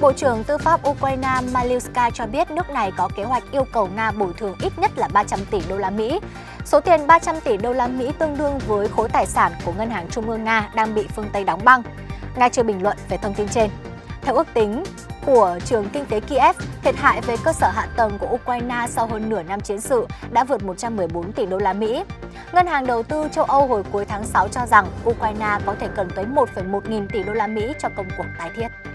Bộ trưởng Tư pháp Ukraine Maliuska cho biết nước này có kế hoạch yêu cầu Nga bồi thường ít nhất là 300 tỷ đô la Mỹ. Số tiền 300 tỷ đô la Mỹ tương đương với khối tài sản của Ngân hàng Trung ương Nga đang bị phương Tây đóng băng. Nga chưa bình luận về thông tin trên. Theo ước tính của Trường Kinh tế Kiev, thiệt hại về cơ sở hạ tầng của Ukraine sau hơn nửa năm chiến sự đã vượt 114 tỷ đô la Mỹ. Ngân hàng đầu tư châu Âu hồi cuối tháng 6 cho rằng Ukraine có thể cần tới 1,1 nghìn tỷ đô la Mỹ cho công cuộc tái thiết.